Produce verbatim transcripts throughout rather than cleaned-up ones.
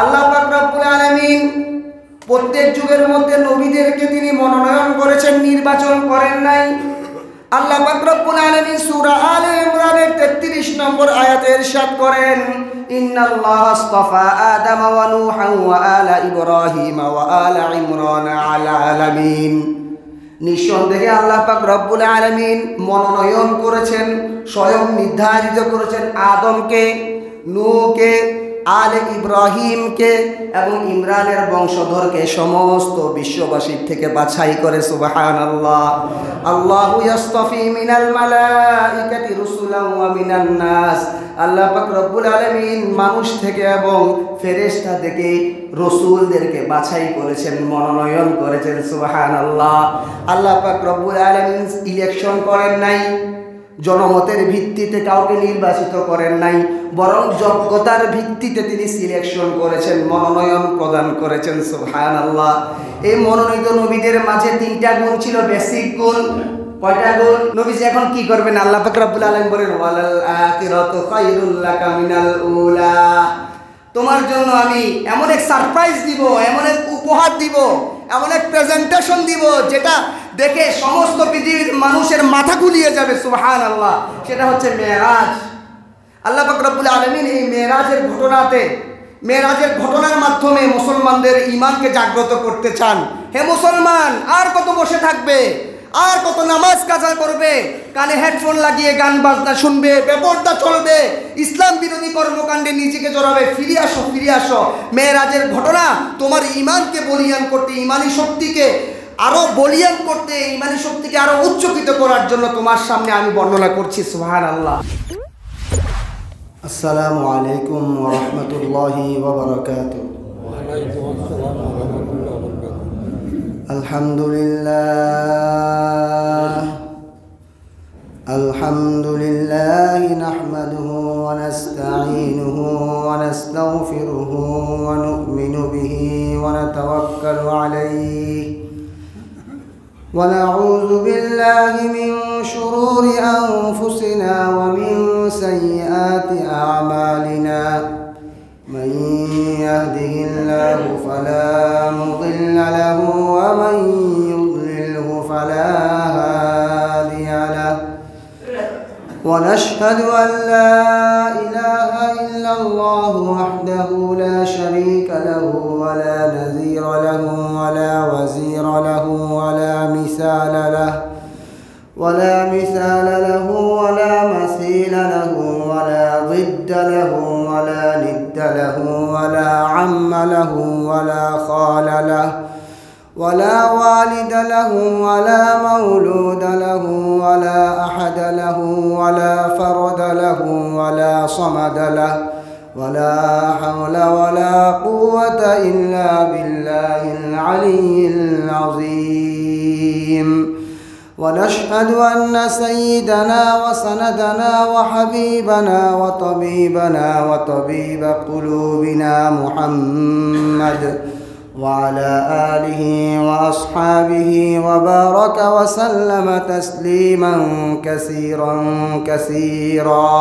আল্লাহ পাক রব্বুল আলামিন প্রত্যেক যুগের মধ্যে নবীদেরকে তিনি মনোনয়ন করেছেন, নির্বাচন করেন নাই। আল্লাহ পাক রব্বুল আলামিন সূরা আলে ইমরানের তেত্রিশ নম্বর আয়াতে ইরশাদ করেন, ইন্নাল্লাহ ইসতাফা আদম ওয়া নূহা ওয়া আলা ইব্রাহিম ওয়া আলা ইমরান আলা আলামিন। নিঃসন্দেহে আল্লাহ পাক রব্বুল আলামিন মনোনয়ন করেছেন, স্বয়ং নির্ধারিত করেছেন আদমকে, নূহকে, আলে ইব্রাহিমকে এবং ইমরানের বংশধরকে সমস্ত বিশ্ববাসীর থেকে বাছাই করে। সুবহানাল্লাহ। আল্লাহু ইসতাফি মিনাল মালাইকাতি রুসুলাও ওয়া মিনান নাস। আল্লাহ পাক রব্বুল আলামিন মানুষ থেকে এবং ফেরেশতা থেকে রসুলদেরকে বাছাই করেছেন, মনোনয়ন করেছেন। সুবহানাল্লাহ। আল্লাহ পাক রব্বুল আলামিন ইলেকশন করেন নাই, জনমতের ভিত্তিতে কাউকে নির্বাচিত করেন নাই, বরং যোগ্যতার ভিত্তিতে তিনি সিলেকশন করেছেন, মনোনয়ন প্রদান করেছেন। সুবহানাল্লাহ। এই মনোনীত নবীদের মাঝে তিনটা গুণ ছিল, বেসিক গুণ। কয়টা গুণ? নবীজি এখন কি করবেন? আল্লাহ পাক রব্বুল আলামিন বলেন, ওয়ালাল আখিরাতু খায়রুল লাকা মিনাল উলা। তোমার জন্য আমি এমন এক সারপ্রাইজ দিব, এমন এক উপহার দিব, এমন এক প্রেজেন্টেশন দিব যেটা দেখে সমস্ত পৃথিবীর মানুষের মাথা গুলিয়ে যাবে। সুবহানাল্লাহ। সেটা হচ্ছে মেরাজ। আল্লাহ পাক রব্বুল আলামিন এই মেরাজের ঘটনাতে, মেরাজের ঘটনার মাধ্যমে মুসলমানদের ঈমানকে জাগ্রত করতে চান। হে মুসলমান, আর কত বসে থাকবে? আর কত নামাজ কাজা করবে? কানে হেডফোন লাগিয়ে গান বাজনা শুনবে, বেপর্দা চলবে, ইসলাম বিরোধী কর্মকাণ্ডে নিজেকে জড়াবে। ফিরে আসো, ফিরে আসো। মেরাজের ঘটনা তোমার ঈমানকে বলিয়ান করতে, ঈমানি শক্তিকে আরো বলিয়ান করতে, ইমানি শক্তিকে আরো উচ্চকিত করার জন্য তোমার সামনে আমি বর্ণনা করছি। সুবহানাল্লাহ। আসসালামু আলাইকুম ওয়া রাহমাতুল্লাহি ওয়া বারাকাতুহু। ওয়া আলাইকুম আসসালাম ওয়া রাহমাতুল্লাহি ওয়া বারাকাতুহু। আলহামদুলিল্লাহ আলহামদুলিল্লাহি নাহমাদুহু ওয়া নাস্তাঈনুহু ওয়া নাস্তাগফিরুহু ওয়া নু'মিনু বিহি ওয়া নাতাওয়াক্কালু আলাইহি ونعوذ بالله من شرور أنفسنا ومن سيئات أعمالنا، من يهده الله فلا مضل له ومن يضلله فلا هادي له، ونشهد أن لا إله إلا الله وحده لا شريك له ولا نذير له ولا وزير له ولا مثال له ولا مثال له ولا مثيل له ولا ضد له ولا ند له ولا عم له ولا خال له ولا والد له ولا مولود له ولا أحد له ولا فرد له ولا صمد له ولا حول ولا قوة إلا بالله العلي العظيم. ونشهد أن سيدنا وسندنا وحبيبنا وطبيبنا وطبيب قلوبنا محمد وعلى آله وأصحابه وبارك وسلم تسليما كثيرا كثيرا،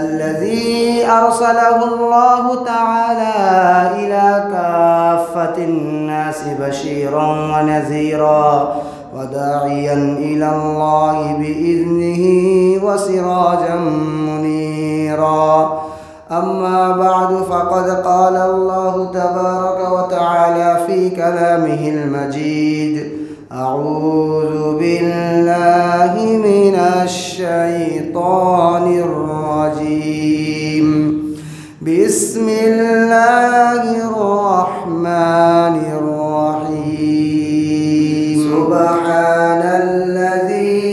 الذي أرسله الله تعالى إلى كافة الناس بشيرا ونذيرا وداعيا إلى الله بإذنه وسراجا منيرا. أما بعد، فقد قال الله تبارك وتعالى في كلامه المجيد: أعوذ بالله من الشيطان الرجيم، بسم الله الرحمن الرحيم، سبحان الذي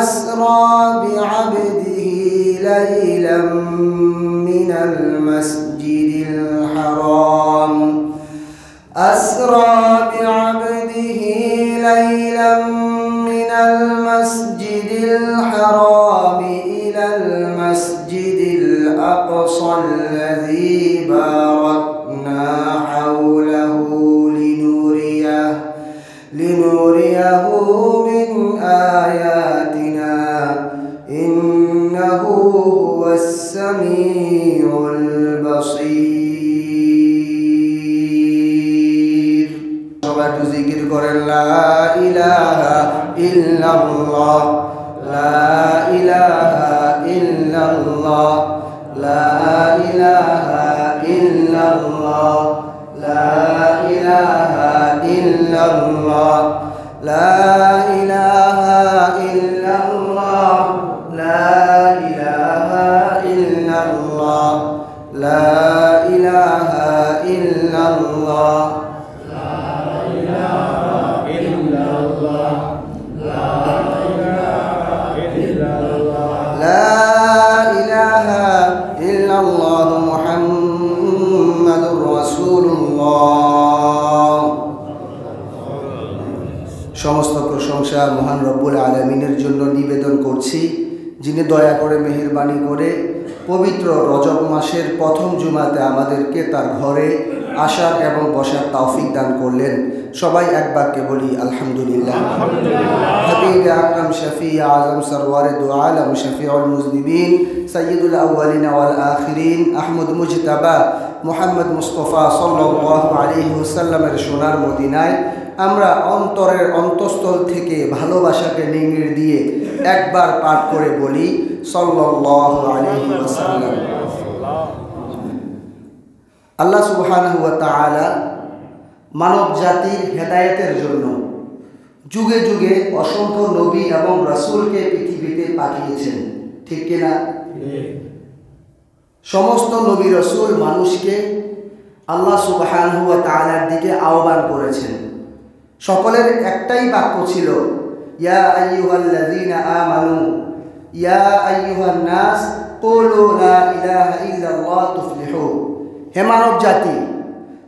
أسرى بعبده ليلا من المسجد الحرام أسرى بعبده ليلا من المسجد الحرام إلى المسجد الأقصى الذي باركنا حوله لنريه لنريه من آياتنا، إنه هو السميع البصير. إلا الله لا إله إلا الله لا إله إلا الله لا إله إلا الله لا إله إلا الله لا إله إلا الله لا إله إلا الله समस्त प्रशंसा महान रब्बुल आलमीनेर जन्य निवेदन करछि जिनि दया करे मेहरबानी करे पवित्र रजब मासेर प्रथम जुमाते आमादेरके तार घरे आसार एवं बसार तौफिक दान करलेन। सबाई एक वाक्ये बोली अल्हम्दुलिल्लाह। हबीब आकरम शफी आजम सरवार दो आलम शफीउल मुज़निबीन सय्यदुल अव्वलिन वल आखिरीन अहमद मुजतबा मुहम्मद मुस्तफा सल्लल्लाहु अलैहि वसल्लमेर सोनार मदीनाय আমরা অন্তরের অন্তঃস্থল থেকে ভালোবাসাকে নিংড়ে দিয়ে একবার পাঠ করে বলি সাল্লাল্লাহু আলাইহি ওয়াসাল্লাম। আল্লাহ সুবহানাহু ওয়া তাআলা মানব জাতির হেদায়েতের জন্য যুগে যুগে অসংখ্য নবী এবং রাসূলকে পৃথিবীতে পাঠিয়েছেন, ঠিক কিনা? সমস্ত নবী রাসূল মানুষকে আল্লাহ সুবহানাহু ওয়া তাআলার দিকে আহ্বান করেছেন। সকলের একটাই বাক্য ছিল ইয়া আইয়ুহাল্লাযীনা আমানু ইয়া আইয়ুহান নাস কুলু লা ইলাহা ইল্লাল্লাহ তুফলিহু। হে মানব জাতি,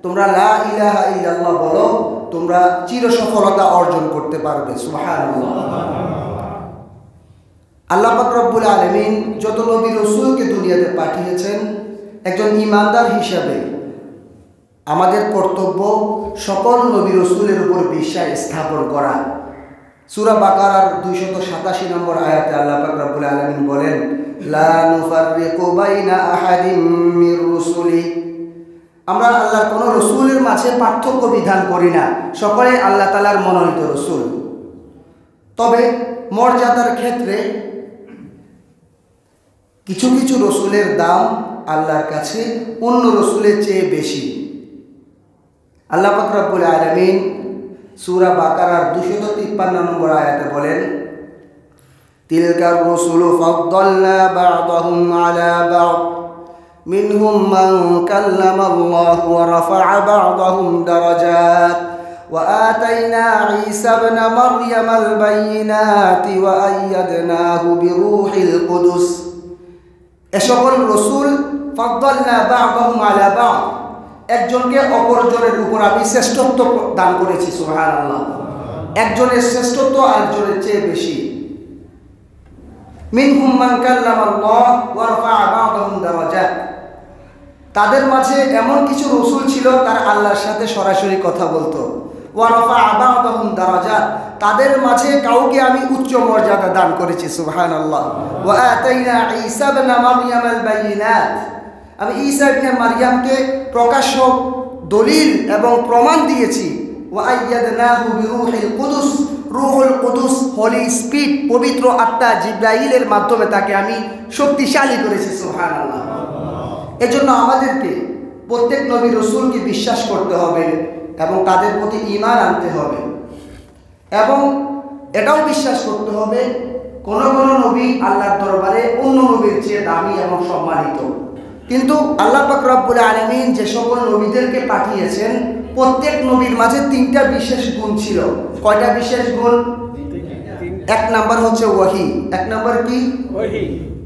তোমরা লা ইলাহা ইল্লাল্লাহ বলো, তোমরা চিরসফলতা অর্জন করতে পারবে। সুবহানাল্লাহ। আল্লাহ পাক রব্বুল আলামিন যত নবী রাসূলকে দুনিয়াতে পাঠিয়েছেন, একজন ইমানদার হিসাবে আমাদের কর্তব্য সকল নবী রাসূলের উপর বিশ্বাস স্থাপন করা। সূরা বাকারার দুইশত সাতাশি নম্বর আয়াতে আল্লাহ পাক রব্বুল আলামিন বলেন লা নুফাররিকু বাইনা আহাদিম মির রুসুলি। আমরা আল্লাহর কোন রাসূলের মাঝে পার্থক্য বিধান করি না, সকলে আল্লাহ তাআলার মনোনীত রাসূল। তবে মর্যাদার ক্ষেত্রে কিছু কিছু রাসূলের দাম আল্লাহর কাছে অন্য রাসূলের চেয়ে বেশি। আল্লাহ পাক রব্বুল আলামিন সূরা বাকারার দুইশত তিপ্পান্ন নম্বর আয়াতে বলেন তিলকা রাসূলু ফাদদাল্লা বা'দাহুম আলা বা'দ মিনহুম মান কাল্লামাল্লাহু ওয়া রাফা'a বা'দাহুম দারাজাত ওয়া আতাইনা ঈসা ইবনা মারইয়ামাল বাইয়িনাতি ওয়া আইয়াদনাহু বিরূহিল কুদুস। এসকল রাসূল ফাদদাল্লা বা'দাহুম আলা বা'দ, একজনকে অপরজনের উপর আমি শ্রেষ্ঠত্ব দান করেছি। সুবহানাল্লাহ। একজনের শ্রেষ্ঠত্ব আরেকজনের চেয়ে বেশি। মিনহুম মান কাল্লামাল্লাহ ওয়া রাফা'a বা'দাহুম দারাজাত। তাদের মাঝে এমন কিছু রাসূল ছিল তারা আল্লাহর সাথে সরাসরি কথা বলতো। ওয়া রাফা'a বা'দাহুম দারাজাত, তাদের মাঝে কাউকে আমি উচ্চ মর্যাদা দান করেছি। সুবহানাল্লাহ। ওয়া আতাইনা ঈসা ইবনা মারইয়ামাল বাইয়িনাত, আমি ঈসা ইবনে মারইয়ামকে প্রকাশ্য দলিল এবং প্রমাণ দিয়েছি। ওয়া আইয়াদনাহু বিরূহিল কুদুস, রূহুল কুদুস হোলি স্পিরিট পবিত্র আত্মা জিবরাইলের মাধ্যমে তাকে আমি শক্তিশালী করেছি। সুবহানাল্লাহ। এজন্য আমাদেরকে প্রত্যেক নবী রাসূলকে বিশ্বাস করতে হবে এবং তাদের প্রতি ঈমান আনতে হবে, এবং এটাও বিশ্বাস করতে হবে কোন কোন নবী আল্লাহর দরবারে অন্য নবীর চেয়ে দামি এবং সম্মানিত। কিন্তু আল্লাহ পাক রব্বুল আলামিন যে সকল নবীদেরকে পাঠিয়েছেন প্রত্যেক নবীর মাঝে তিনটা বিশেষ গুণ ছিল। কয়টা বিশেষ গুণ? এক নাম্বার হচ্ছে ওয়াহি। এক নাম্বার কি? ওয়াহি।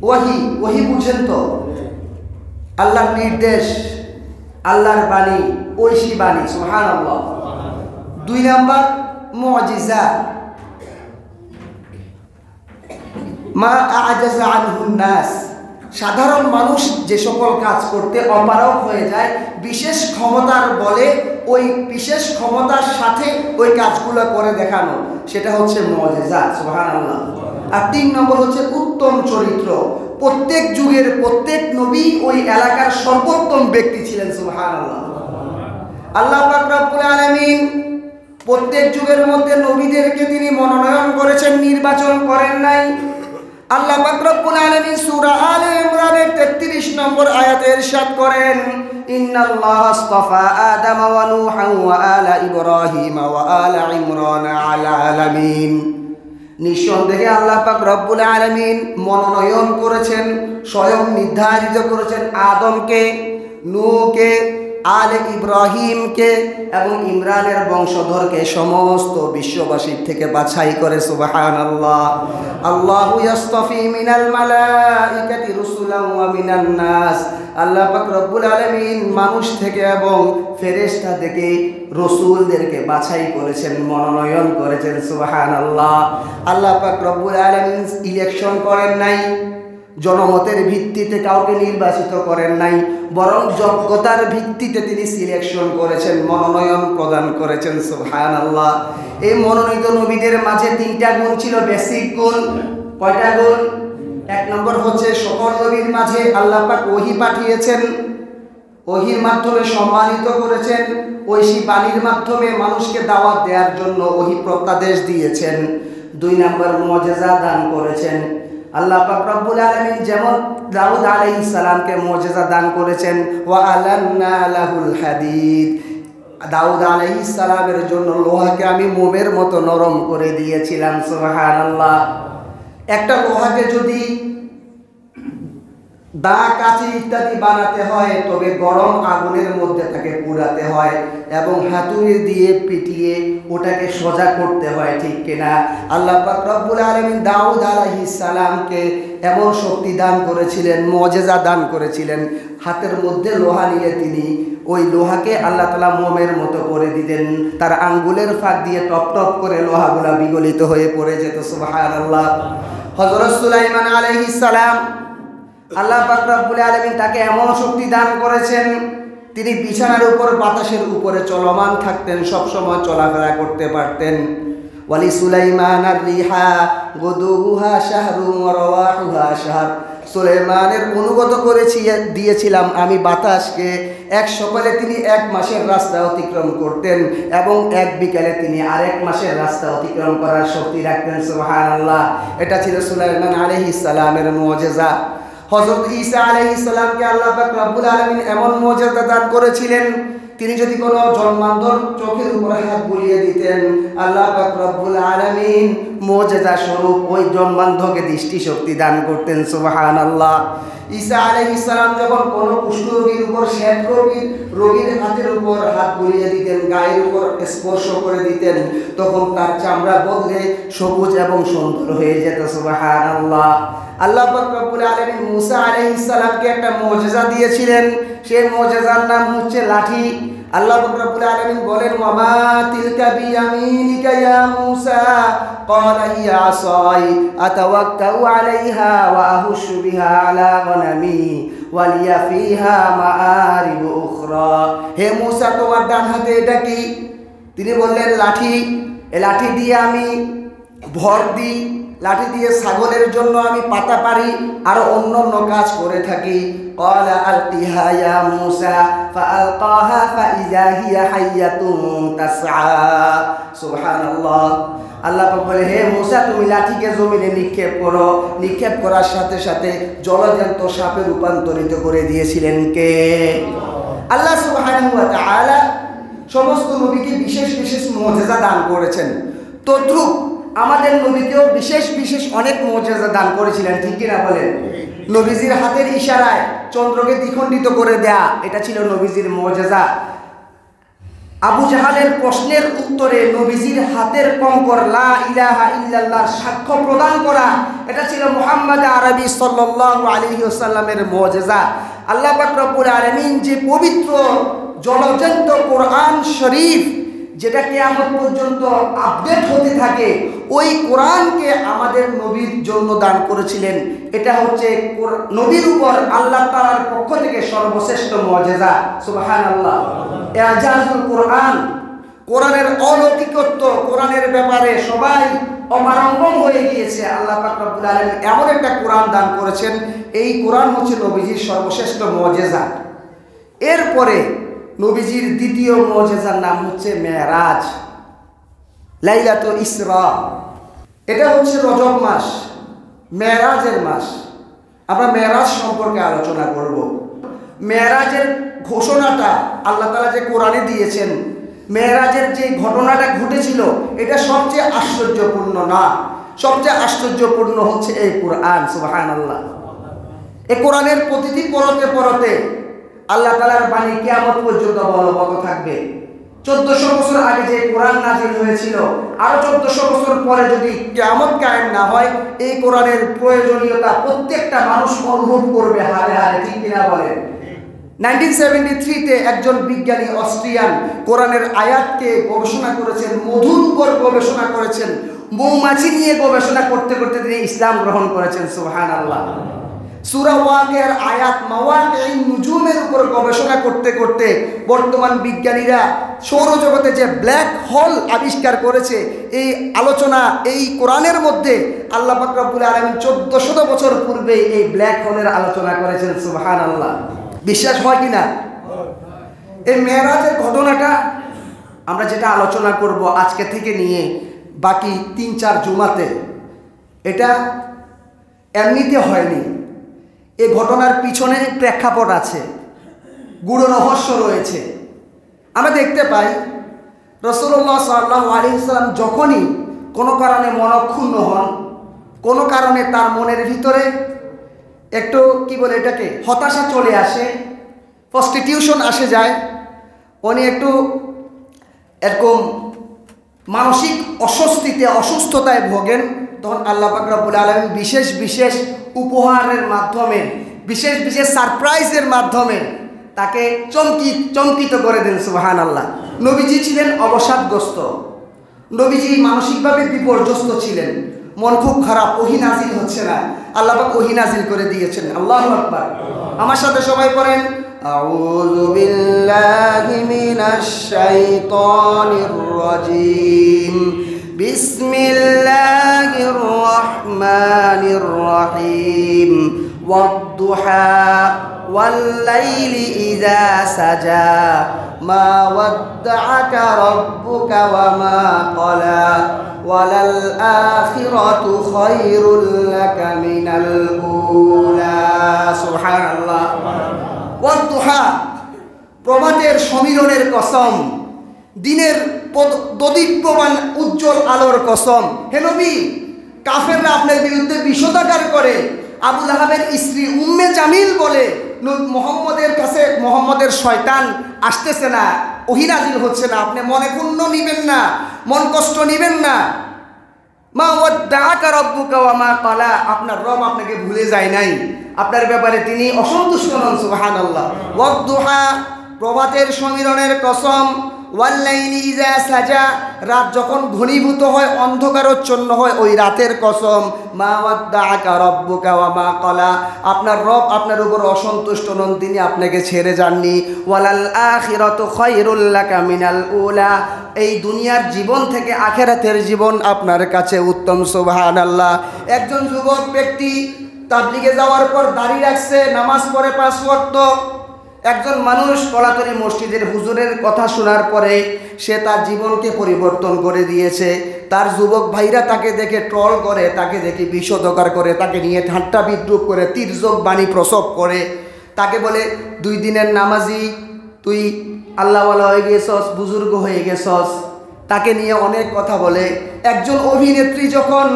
ওয়াহি ওয়াহি বুঝেন তো? আল্লাহর নির্দেশ, আল্লাহর বাণী, ঐশী বাণী। সুবহানাল্লাহ। দুই নাম্বার মুজিজা, মা আ'জাজা আনহুন নাস, সাধারণ মানুষ যে সকল কাজ করতে অপারগ হয়ে যায় বিশেষ ক্ষমতার বলে ওই বিশেষ ক্ষমতার সাথে ওই কাজগুলো করে দেখানো, সেটা হচ্ছে মুজিজা। সুবহানাল্লাহ। আর তিন নম্বর হচ্ছে উত্তম চরিত্র। প্রত্যেক যুগের প্রত্যেক নবী ওই এলাকার সর্বোত্তম ব্যক্তি ছিলেন। সুবহানাল্লাহ। আল্লাহ পাক রব্বুল আলামিন प्रत्येक जुगेर मध्य नबीदेरके तिनि मनोनयन करेछेन निर्वाचन करें नाई। आल्लाह पाक रब्बुल आलामीन सूरा आले इमरान तैंतीस नम्बर आयाते इरशाद करें इन्नल्लाहा अस्ताफा आदम व नूहा व आला इब्राहिम व आला इमरान आला आलामीन। निःसंदेहे आल्लाह पाक रब्बुल आलामीन मनोनयन करेछेन स्वयं निर्धारित करेछेन आदम के नूह के आले इब्राहिम के एवं इमरान वंशधर के समस्त विश्ववासी थेके बाछाई करे। सुबहानल्लाह। अल्लाहु यस्तफी मिनल मलाइकाति रुसुलन व मिनान नास। अल्लाह पाक रब्बुल आलामीन मानुष थेके एवं फेरेश्ता थेके रसूलदेरके बाछाई करेछेन मनोनयन करेछेन। सुबहानल्लाह। अल्लाह पाक रब्बुल आलामीन इलेक्शन करें नाई, जनमतेर भित्तिते काउके निर्वाचित करें नाई, बरं योग्यतार भित्तिते तिनि सिलेक्शन करेछेन मनोनयन प्रदान करेछेन। सुबहानाल्लाह। ए मनोनीत नबीदेर माझे तीनटा गुण छिलो बेसिक गुण। कयटा गुण? एक नम्बर होच्छे सकल नबीर माझे आल्लाह पाक ओही पाठियेछेन, ओहिर माध्यमे सम्मानित करेछेन, ओई बाणीर माध्यमे मानुषके दावत देওয়ার জন্য ओही प्रत्यादेश दिएछेन। दुई नम्बर मुआजिजा दान करेछेन। আল্লাহ পাক রব্বুল আলামিন যেমন দাউদ আলাইহিস সালামকে মুজিজা দান করেছেন, ওয়া আলান্না লাহুল হাদিদ, দাউদ আলাইহিস সালামের জন্য লোহাকে আমি মোমের মতো নরম করে দিয়েছিলাম। সুবহানাল্লাহ। একটা লোহাকে যদি দা কাচি ইত্যাদি বানাতে হয় তবে গরম আগুনের মধ্যে তাকে পুড়াতে হয় এবং হাতুড়ি দিয়ে পিটিয়ে ওটাকে সোজা করতে হয়, ঠিক কিনা? আল্লাহ পাক রব্বুল আলামিন দাউদ আলাইহিস সালামকে এমন শক্তি দান করেছিলেন, মুজিজা দান করেছিলেন, হাতের মধ্যে লোহা নিয়ে তিনি ওই লোহাকে আল্লাহ তাআলা মোমের মতো করে দিতেন, তার আঙ্গুলের ফাঁক দিয়ে টপ টপ করে লোহাগুলা বিগলিত হয়ে পড়ে যেত। সুবহানাল্লাহ। হযরত সুলাইমান আলাইহিস সালাম আল্লাহ পাক রব্বুল আলামিন তাকে এমন শক্তি দান করেছেন তিনি বিছানার উপর বাতাসের উপরে চলমান থাকতেন, সবসময় চলাফেরা করতে পারতেন। ওয়ালি সুলাইমানার রিহা গুদুহা শাহরুন ওয়া রাওয়াহুহা শাহর। সুলাইমানের অনুগত করেছি দিয়েছিলাম আমি বাতাসকে, এক সকালে তিনি এক মাসের রাস্তা অতিক্রম করতেন এবং এক বিকালে তিনি আরেক মাসের রাস্তা অতিক্রম করার শক্তি রাখতেন। সুবহানাল্লাহ। এটা ছিল সুলাইমান আলাইহিস সালামের মুজিজা। হযরত ঈসা আলাইহিস সালামকে আল্লাহ পাক রব্বুল আলামিন এমন মুজিজা দান করেছিলেন তিনি যদি কোনো জন্মান্ধর চোখের উপরে হাত বুলিয়ে দিতেন আল্লাহ পাক রব্বুল আলামিন মুজিজা স্বরূপ ওই জন্মান্ধকে দৃষ্টিশক্তি দান করতেন। সুবহানাল্লাহ। ঈসা আলাইহিস সালাম যখন কোনো কুষ্ঠ রোগীর উপর শ্বেত রোগীর রোগীর হাতের উপর হাত বুলিয়ে দিতেন, গায়ের উপর স্পর্শ করে দিতেন, তখন তার চামড়া বদলে সবুজ এবং সুন্দর হয়ে যেত। সুবহানাল্লাহ। আল্লাহ পাক রব্বুল আলামিন মুসা আলাইহিস সালামকে একটা মুজিজা দিয়েছিলেন, সেই মুজিজার নাম হচ্ছে লাঠি। আল্লাহ পাক রব্বুল আলামিন বলেন ওয়া মা তিলকা বিয়ামিনিকা ইয়া মুসা ক্বালা হিয়া আসাই আতাওয়াক্কাউ আলাইহা ওয়া আহুশু বিহা আলা গনামি ওয়া লিয়া ফিহা মাআরিব উখরা। হে মুসা তোমার ডান হাতে এটা কি? তিনি বললেন লাঠি। এই লাঠি দিয়ে আমি ভর দিই, লাঠি দিয়ে ছাগলের জন্য আমি পাতা পারি, আর অন্য অন্য কাজ করে থাকি। ক্বালা আলকিহা ইয়া মূসা ফাআলকাহা ফাইযা হিয়া হাইয়াতুন তাসআ। সুবহানাল্লাহ। আল্লাহ পাক বলে হে মূসা তুমি লাঠিকে জমিনে নিক্ষেপ করো, নিক্ষেপ করার সাথে সাথে জলজন্ত সাপে রূপান্তরিত করে দিয়েছিলেন কে? আল্লাহ সুবহানাহু ওয়া তাআলা সমস্ত নবীকে বিশেষ বিশেষ মুজিজা দান করেছেন, তদ্রূপ আমাদের নবীকেও বিশেষ বিশেষ অনেক মুজিজা দান করেছিলেন, ঠিক কিনা বলেন? নবীজির হাতের ইশারায় চন্দ্রকে দ্বিখণ্ডিত করে দেয়া এটা ছিল নবীজির মুজিজা। আবু জাহালের প্রশ্নের উত্তরে নবীজির হাতের কঙ্কর লা ইলাহা ইল্লাল্লাহ সাক্ষ্য প্রদান করা এটা ছিল মুহাম্মদ আরবি সাল্লাল্লাহু আলাইহি ওয়াসাল্লামের মুজিজা। আল্লাহ পাক রব্বুল আলামিন যে পবিত্র জলজন্ত কোরআন শরীফ যেটা কিয়ামত পর্যন্ত আপডেট হতে থাকে ওই কোরআনকে আমাদের নবীর জন্য দান করেছিলেন, এটা হচ্ছে নবীর উপর আল্লাহ তাআলার পক্ষ থেকে সর্বশ্রেষ্ঠ মুজিজা। সুবহানাল্লাহ। এজাজুল কোরআন, কোরআনের অলৌকিকত্ব, কোরআনের ব্যাপারে সবাই অমারম্বম হয়ে গিয়েছে। আল্লাহ পাক রব্বুল আলামিন এমন একটা কোরআন দান করেছেন, এই কোরআন হচ্ছে নবীজির সর্বশ্রেষ্ঠ মুজিজা। এরপরে নবীজির দ্বিতীয় মুজিজার নাম হচ্ছে মেরাজ। লাইলাতুল ইসরা, এটা হচ্ছে রজব মাস, মেরাজের মাস। আমরা মেরাজ সম্পর্কে আলোচনা করব। মেরাজের ঘোষণাটা আল্লাহ তাআলা যে কোরআনে দিয়েছেন, মেরাজের যে ঘটনাটা ঘটেছিল এটা সবচেয়ে আশ্চর্যপূর্ণ না, সবচেয়ে আশ্চর্যপূর্ণ হচ্ছে এই কোরআন। সুবহানাল্লাহ, এই কোরআনের প্রতিটি পরতে পরতে আল্লাহ তাআলার বাণী কিয়ামত পর্যন্ত বলবৎ থাকবে। চোদ্দশো বছর আগে যে কোরআন নাজিল হয়েছিল, আরো চোদ্দশো বছর পরে যদি কিয়ামত কায়েম না হয়, এই কোরআনের প্রয়োজনীয়তা প্রত্যেকটা মানুষ অনুভব করবে হারে হারে, ঠিক কিনা বলেন? উনিশশো তিরানব্বই তে একজন বিজ্ঞানী অস্ট্রিয়ান কোরআনের আয়াতকে গবেষণা করেছেন, মধুর উপর গবেষণা করেছেন, মৌমাছি নিয়ে গবেষণা করতে করতে তিনি ইসলাম গ্রহণ করেছেন। সুবহানাল্লাহ, সূরা ওয়াকিয়ার আয়াত মাওয়াকিউন নুজুমের উপর গবেষণা করতে করতে বর্তমান বিজ্ঞানীরা সৌরজগতে যে ব্ল্যাক হোল আবিষ্কার করেছে, এই আলোচনা এই কোরআনের মধ্যে আল্লাহ পাক রব্বুল আলামিন চোদ্দশত বছর পূর্বে এই ব্ল্যাক হোলের আলোচনা করেছেন। সুবহানাল্লাহ, বিশ্বাস হয় কি না? এই মেরাজের ঘটনাটা আমরা যেটা আলোচনা করব আজকে থেকে নিয়ে বাকি তিন চার জুমাতে, এটা এমনিতে হয়নি, এই ঘটনার পিছনে প্রেক্ষাপট আছে, গূঢ় রহস্য রয়েছে। আমরা দেখতে পাই রাসূলুল্লাহ সাল্লাল্লাহু আলাইহি সাল্লাম যখনই কোনো কারণে মনক্ষুণ্ণ হন, কোনো কারণে তার মনের ভিতরে একটু কি বলে এটাকে হতাশা চলে আসে, প্রস্টিটিউশন আসে যায়, উনি একটু এরকম মানসিক অস্বস্তিতে অসুস্থতায় ভোগেন, তখন আল্লাহ পাক রব্বুল আলামিন বিশেষ বিশেষ উপহারের মাধ্যমে, বিশেষ বিশেষ সারপ্রাইজের মাধ্যমে তাকে চমকি চমকিত করে দেন। সুবহানাল্লাহ, নবীজি ছিলেন অবসাদগ্রস্ত, নবীজি মানসিকভাবে বিপর্যস্ত ছিলেন, মন খুব খারাপ, ওহী নাজিল হচ্ছে না, আল্লাহ পাক ওহী নাজিল করে দিয়েছেন। আল্লাহু আকবার। আমার সাথে সবাই পড়েন, আউযু বিল্লাহি মিনাশ শাইতানির রাজীম, বিসমিল্লাহির রাহমানির রাহিম, ওয়াদ-দুহা ওয়াল-লাইলি ইযা সাজা, মা ওয়াদ্দাআকা রাব্বুকা ওয়া মা ক্বালা, ওয়ালাল আখিরাতু খায়রুল লাকা মিনাল উলা। সুবহানাল্লাহ। ওয়াদ-দুহা, প্রভাতের সমীরণের কসম, দিনের দদীপ্যমান উজ্জ্বল আলোর কসম। হে নবী, কাফেররা আপনার বিরুদ্ধে বিষোদাগার করে, আবু লাহাবের স্ত্রী উম্মে জামিল বলে মুহাম্মদের কাছে মুহাম্মদের শয়তান আসতেছে না, ওহী নাজিল হচ্ছে না, আপনি মনে ক্ষুণ্ণ নেবেন না, মন কষ্ট নেবেন না, মা ওয়াদ্দাআকা রাব্বুকা ওয়া মা ক্বালা, আপনার রব আপনাকে ভুলে যায় নাই, আপনার ব্যাপারে তিনি অসন্তুষ্ট নন। সুবহানাল্লাহ। ওয়াদ-দুহা, প্রভাতের সমীরণের কসম, ওয়াল-লাইলি ইযা সাজা, রাত যখন ঘনীভূত হয়, অন্ধকারচ্ছন্ন হয়, ওই রাতের কসম, মা ওয়াদ্দাআকা রাব্বুকা ওয়া মা ক্বালা, আপনার রব আপনার উপর অসন্তুষ্ট নন, তিনি আপনাকে ছেড়ে যাননি, ওয়ালাল আখিরাতু খায়রুল লাকা মিনাল উলা, এই দুনিয়ার জীবন থেকে আখিরাতের জীবন আপনার কাছে উত্তম। সুবহানাল্লাহ। একজন যুবক ব্যক্তি তাবলীগে যাওয়ার পর দাড়ি রাখছে, নামাজ পড়ে পাঁচ ওয়াক্ত। একজন মানুষ কলাতলী মসজিদের হুজুরের কথা শোনার পরে সে তার জীবনকে পরিবর্তন করে দিয়েছে, তার যুবক ভাইরা তাকে দেখে ট্রল করে, তাকে দেখে বিষোদগার করে, তাকে নিয়ে ঠাট্টা বিদ্রুপ করে, তির্যক বাণী প্রসব করে, তাকে বলে দুই দিনের নামাজি, তুই আল্লাহওয়ালা হয়ে গেছস, বুজুর্গ হয়ে গেছস, তাকে নিয়ে অনেক কথা বলে। একজন অভিনেত্রী যখন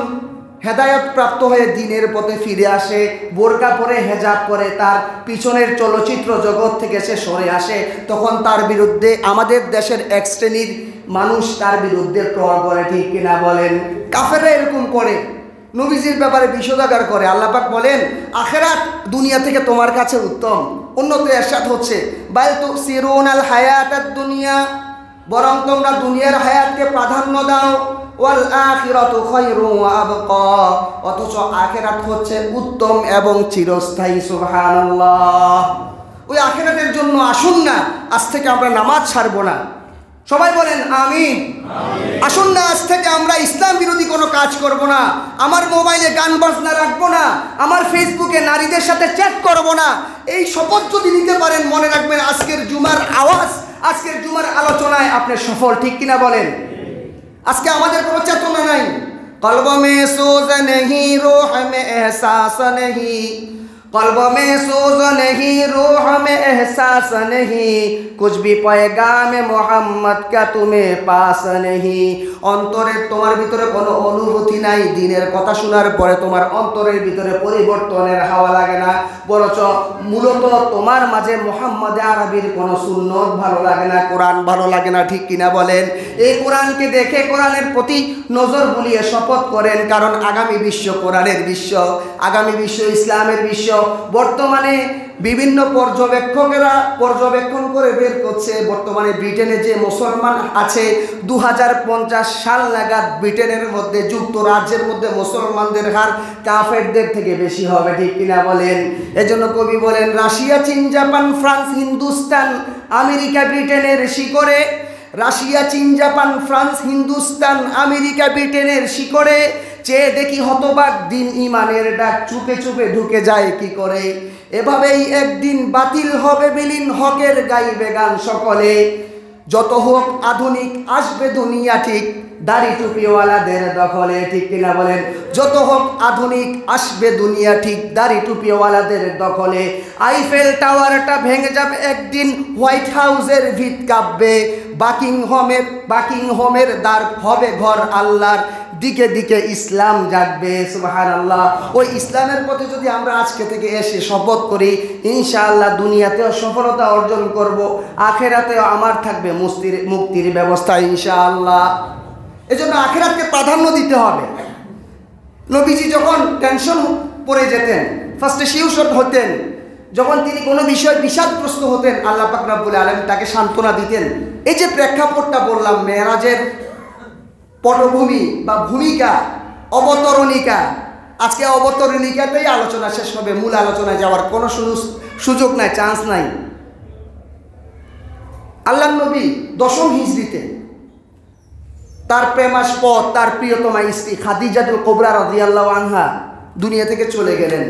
হেদায়েতপ্রাপ্ত হয়ে দিনের পথে ফিরে আসে, বোরকা পরে হেজাব পরে, তার পিছনের চলচ্চিত্র জগৎ থেকে সে সরে আসে, তখন তার বিরুদ্ধে আমাদের দেশের এক শ্রেণীর মানুষ তার বিরুদ্ধে ট্রল করে, ঠিক কিনা বলেন? কাফেররা এরকম করে, নবীজির ব্যাপারে বিষোদাগার করে। আল্লাহ পাক বলেন আখিরাত দুনিয়া থেকে তোমার কাছে উত্তম। উন্নত এরশাদ হচ্ছে বাল তুসিরুনাল হায়াতাদ দুনিয়া, বরং তোমরা দুনিয়ার হায়াতকে প্রাধান্য দাও, ওয়াল আখিরাতু খায়রুন ওয়া আবকা, অথচ আখিরাত হচ্ছে উত্তম এবং চিরস্থায়ী। সুবহানাল্লাহ। ওই আখিরাতের জন্য আসুন না আজ থেকে আমরা নামাজ ছাড়বো না, সবাই বলেন আমিন। আসুন না আজ থেকে আমরা ইসলাম বিরোধী কোনো কাজ করব না, আমার মোবাইলে গান বাজনা রাখবো না, আমার ফেসবুকে নারীদের সাথে চ্যাট করব না, এই শপথ যদি নিতে পারেন মনে রাখবেন আজকের জুমার আওয়াজ, আজকের জুমার আলোচনায় আপনি সফল, ঠিক কিনা বলেন? आज के हमारे को चेतना नहीं, कल्ब में सोज नहीं रोह में एहसास नहीं, कल्ब में सोज नहीं रोह में एहसास नहीं, कुछ भी पैगाम मोहम्मद का तुम्हें पास नहीं। अंतरे तुम्हारे भीतरे कोनो अनुभूति नहीं, दिनेर कथा शोनार परे तुम्हार अंतरेर भीतरे परिवर्तनेर हावा लागे ना, बरंच मूलत तुम्हार माझे मोहम्मद आरबीर कोनो सुन्नत भालो लागे ना, कुरान भालो लागे ना, ठीक किना बोलेन? ए कुरानके देखे कुरानेर प्रति नजर बुलिए शपथ करें, कारण आगामी विश्व कुरानेर विश्व, आगामी विश्व इस्लामेर विश्व। বর্তমানে বিভিন্ন পর্যবেক্ষকেরা পর্যবেক্ষণ করে বের করছে বর্তমানে ব্রিটেনে যে মুসলমান আছে দুই হাজার পঞ্চাশ সাল নাগাদ ব্রিটেনের মধ্যে যুক্তরাজ্যের মধ্যে মুসলমানদের হার কাফেরদের থেকে বেশি হবে, ঠিক কিনা বলেন? এজন্য কবি বলেন রাশিয়া, চীন, জাপান, ফ্রান্স, হিন্দুস্তান, আমেরিকা, ব্রিটেনের শিকড়ে, রাশিয়া, চীন, জাপান, ফ্রান্স, হিন্দুস্তান, আমেরিকা, ব্রিটেনের শিকড়ে, চেয়ে দেখি হতবাক দিন ইমানের ডাক চুপে চুপে ঢুকে যায় কি করে, এভাবেই একদিন বাতিল হবে বিলীন হকের গাইবে গান সকলে, যত হোক আধুনিক আসবে দুনিয়া ঠিক দাড়ি টুপিওয়ালাদের দখলে, ঠিক কিনা বলেন? যত হোক আধুনিক আসবে দুনিয়া ঠিক দাড়ি টুপিওয়ালাদের দখলে, আইফেল টাওয়ারটা ভেঙে যাবে একদিন হোয়াইট হাউসের ভিত কাঁপবে, বাকিংহামের বাকিংহামের দ্বার হবে ঘর আল্লাহর, দিকে দিকে ইসলাম জাগবে। সুবহানাল্লাহ। ওই ইসলামের পথে যদি আমরা আজকে থেকে এসে শপথ করি ইনশাআল্লাহ দুনিয়াতেও সফলতা অর্জন করব, আখেরাতেও আমার থাকবে মুক্তির মুক্তির ব্যবস্থা ইনশাআল্লাহ। এজন্য আখেরাতকে প্রাধান্য দিতে হবে। নবীজি যখন টেনশন পড়ে যেতেন, ফ্রাস্ট্রেশন হতেন, যখন তিনি কোনো বিষয়ে বিষাদগ্রস্ত হতেন আল্লাহ পাক রব্বুল আলামিন তাকে সান্ত্বনা দিতেন। এই যে প্রেক্ষাপটটা বললাম মেরাজের পটভূমি বা ভূমিকা অবতরণিকা, আজকে অবতরণিকাতেই আলোচনা শেষ হবে, মূল আলোচনায় যাওয়ার কোনো সুযোগ নাই, চান্স নাই। আল্লাহ নবী দশম হিজরিতে তার প্রেমাস্পদ তার প্রিয়তমা স্ত্রী খাদিজাতুল কুবরা রাদিয়াল্লাহু আনহা দুনিয়া থেকে চলে গেলেন।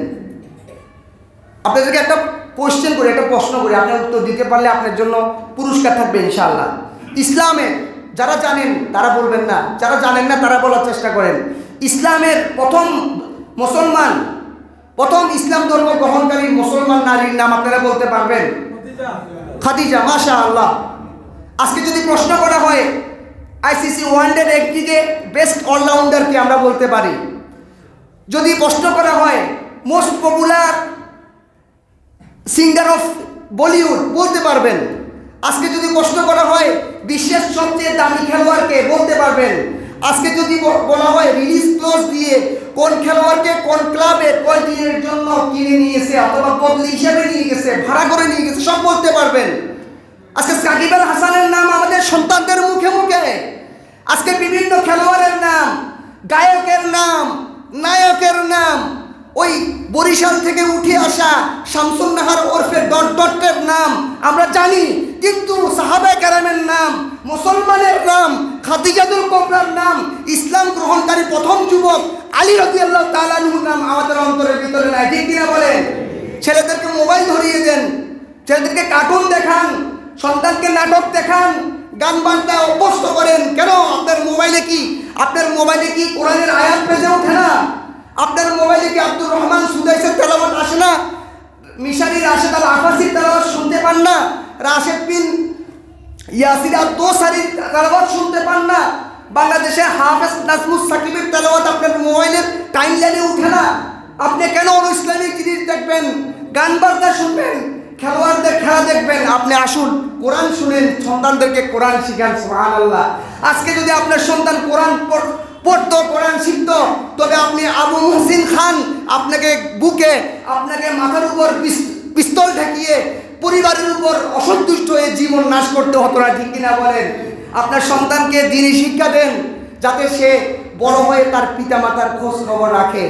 আপনাদেরকে একটা কোয়েশ্চেন করি, একটা প্রশ্ন করি, আপনার উত্তর দিতে পারলে আপনার জন্য পুরস্কার থাকবে ইনশাআল্লাহ। ইসলামে যারা জানেন তারা বলবেন না, যারা জানেন না তারা বলার চেষ্টা করেন। ইসলামের প্রথম মুসলমান, প্রথম ইসলাম ধর্ম গ্রহণকারী মুসলমান নারীর নাম আপনারা বলতে পারবেন? খাদিজা, মাশাআল্লাহ। আজকে যদি প্রশ্ন করা হয় আইসিসি ওয়ানডে র্যাঙ্কিংয়ে বেস্ট অলরাউন্ডারকে আমরা বলতে পারি, যদি প্রশ্ন করা হয় most popular singer of Bollywood বলতে পারবেন, আজকে যদি প্রশ্ন করা হয় বিশ্বের সবচেয়ে দামি খেলোয়াড়কে বলতে পারবেন, আজকে যদি বলা হয় রিলিজ ক্লোজ দিয়ে কোন খেলোয়াড়কে কোন ক্লাবে কয় দিনের জন্য কিনে নিয়েছে অথবা বদলি হিসাবে নিয়ে গেছে, ভাড়া করে নিয়ে গেছে, সব বলতে পারবেন। আজকে সাকিব আল হাসানের নাম আমাদের সন্তানদের মুখে মুখে, আজকে বিভিন্ন খেলোয়াড়ের নাম, গায়কের নাম, নায়কের নাম, ওই বরিশাল থেকে উঠে আসা শামসুন নাহার ওরফে ডট ডটের নাম আমরা জানি, কিন্তু সাহাবায়ে কেরামের নাম, মুসলমানের নাম, খাদিজাতুল কুবরার নাম, ইসলাম গ্রহণকারী প্রথম যুবক আলী রাদিয়াল্লাহু তাআলা আনহুর নাম আমাদের অন্তরের ভিতরে নাই, ঠিক কিনা বলেন? ছেলেদেরকে মোবাইল ধরিয়ে দেন, ছেলেদেরকে কার্টুন দেখান, সন্তানকে নাটক দেখান, গান বাজনা অভ্যস্ত করেন। কেন? আপনার মোবাইলে কি আপনার মোবাইলে কি কোরআনের আয়াত পেজে ওঠে না? আপনার মোবাইলে কি আব্দুর রহমান সুদাইসের তেলাওয়াত আসে না? মিশারি রাশেদ আল আফাসির তেলাওয়াত শুনতে পান না? রাশেদ বিন ইয়াসির আল তোসারির তেলাওয়াত শুনতে পান না? বাংলাদেশে হাফেজ নাজমুস সাকিবের তেলাওয়াত আপনার মোবাইলের টাইমলাইনে ওঠে না? আপনি কেন অন ইসলামিক জিনিস দেখবেন, গান বাজনা শুনবেন, খেলোয়াড়দের খেলা দেখবেন? আপনি আসুন কোরআন শুনেন, সন্তানদেরকে কোরআন শিখান। সুবহানাল্লাহ। আজকে যদি আপনার সন্তান কোরআন পড়তো, কোরআন শিখতো, তবে আপনি আবু মুহসিন খান আপনাকে বুকে, আপনাকে মাথার উপর পিস্তল ঠেকিয়ে পরিবারের উপর অসন্তুষ্ট হয়ে জীবন নাশ করতে হতো না, ঠিক কিনা বলেন? আপনার সন্তানকে দিনই শিক্ষা দেন, যাতে সে বড় হয়ে তার পিতামাতার খোঁজ খবর রাখে,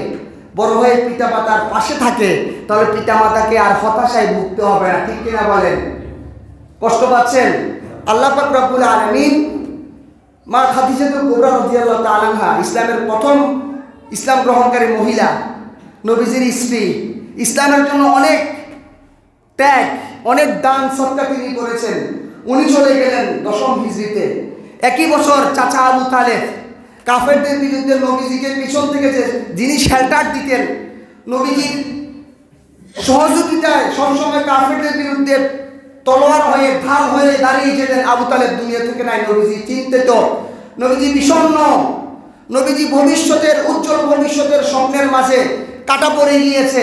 বড় হয়ে পিতামাতার পাশে থাকে, তাহলে পিতামাতাকে আর হতাশায় ভুগতে হবে না, ঠিক কিনা বলেন? কষ্ট পাচ্ছেন? আল্লাহ পাক রব্বুল আলামিন মা খাদিজাতুল কুবরা রাদিয়াল্লাহু তাআলা আনহা ইসলামের প্রথম ইসলাম গ্রহণকারী মহিলা, নবীজির স্ত্রী, ইসলামের জন্য অনেক ত্যাগ, অনেক দান সৎকার তিনি করেছেন। উনি চলে গেলেন দশম হিজরিতে। একই বছর চাচা আবু তালেব কাফেরদের বিরুদ্ধে নবীজিকে পিছন থেকে যিনি শেল্টার দিতেন, নবীজির সহযোগিতায় সবসময় কাফেরদের বিরুদ্ধে তলোয়ার হয়ে ঢাল হয়ে দাঁড়িয়ে যেতেন, আবু তালেব দুনিয়া থেকে নাই। নবীজি চিন্তিত, নবীজি বিষণ্ণ, নবীজি ভবিষ্যতের উজ্জ্বল ভবিষ্যতের স্বপ্নের মাঝে কাটা পড়ে গিয়েছে।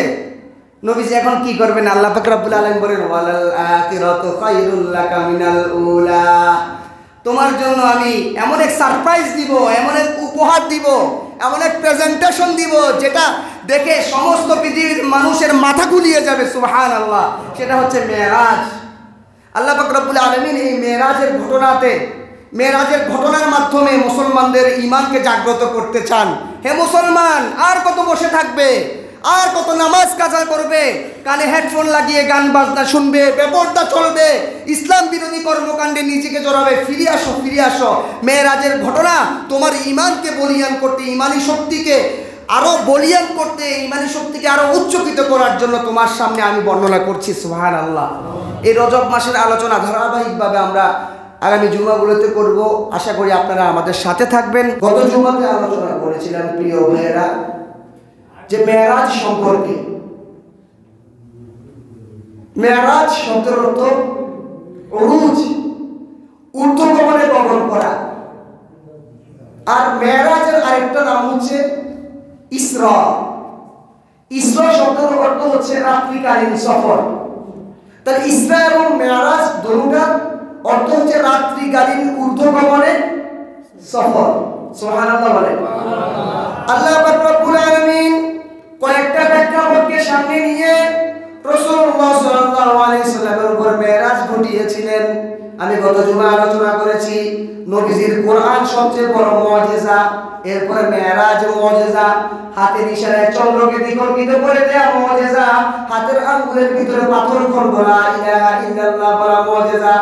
নবীজি এখন কি করবেন? আল্লাহ পাক রব্বুল আলামিন বলেন, ওয়ালাল আখিরাতু খায়রুল লাকা মিনাল উলা, তোমার জন্য আমি এমন এক সারপ্রাইজ দিব, এমন এক উপহার দিব, এমন এক প্রেজেন্টেশন দিব যেটা দেখে সমস্ত পৃথিবীর মানুষের মাথা গুলিয়ে যাবে। সুবহানাল্লাহ, সেটা হচ্ছে মেরাজ। আল্লাহ পাক রব্বুল আলামিন এই মেরাজের ঘটনাতে মেরাজের ঘটনার মাধ্যমে মুসলমানদের ইমানকে জাগ্রত করতে চান। হে মুসলমান, আর কত বসে থাকবে? আর কত নামাজ কাজা করবে? কানে হেডফোন লাগিয়ে গান বাজনা শুনবে, বেপর্দা চলবে, ইসলাম বিরোধী কর্মকাণ্ডে নিজেকে জড়াবে। ফিরে আসো, ফিরে আসো। মেরাজের ঘটনা তোমার ইমানকে বলিয়ান করতে, ইমানি শক্তিকে আরও বলিয়ান করতে, ইমানি শক্তিকে আরও উচ্চকিত করার জন্য তোমার সামনে আমি বর্ণনা করছি। সুবহানাল্লাহ। এই রজব মাসের আলোচনা ধারাবাহিকভাবে আমরা আগামী জুমাগুলোতে করব। আশা করি আপনারা আমাদের সাথে থাকবেন। গত জুমাতে আলোচনা করেছিলাম প্রিয় ভাইয়েরা, যে মেরাজ সম্পর্কে। মেরাজ শব্দের অর্থ উরুজ, ঊর্ধ্বগমনে গমন করা। আর মেরাজের আরেকটা নাম হচ্ছে ইসরা। ইসরা শব্দের অর্থ হচ্ছে রাত্রিকালীন সফর। তাহলে ইসরা এবং মেরাজ দুটার অর্থ হচ্ছে রাত্রিকালীন ঊর্ধ্বগমনে সফর। সুবহানাল্লাহ বলেন। আল্লাহ পাক রব্বুল আলামিন কয়েকটা প্রেক্ষাপটকে সামনে নিয়ে রাসূলুল্লাহ সাল্লাল্লাহু আলাইহি সাল্লামের উপর মেরাজ ঘটিয়েছিলেন। আমি গত জুমা আলোচনা করেছি নবীজির কোরআন সবচেয়ে বড় মুজিজা, এরপর মেরাজ মুজিজা, হাতের ইশারায় চন্দ্রকে দ্বিখণ্ডিত করে দেয়া মুজিজা, হাতের আঙ্গুলের ভিতরে পাথর খণ্ড লা ইলাহা ইল্লাল্লাহ বলা মুজিজা,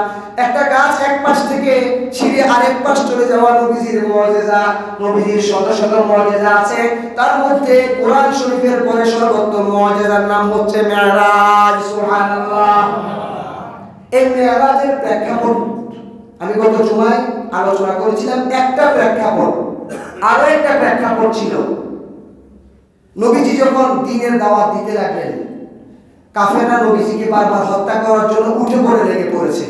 একটা গাছ এক পাশ থেকে ছিঁড়ে আরেক পাশ চলে যাওয়া নবীজির মুজিজা। নবীজির শত শত মুজিজা আছে, তার মধ্যে কোরআন শরীফের পরে সর্বোত্তম মুজিজার নাম হচ্ছে মেরাজ। সুবহানাল্লাহ। এই মেরাজের প্রেক্ষাপট আমি গত জুমায় আলোচনা করেছিলাম। একটা প্রেক্ষাপট, আরো একটা প্রেক্ষাপট ছিল, নবীজি যখন দ্বীনের দাওয়াত দিতে লাগলেন, কাফেররা নবীজিকে বারবার হত্যা করার জন্য উঠে পড়ে লেগে পড়েছে।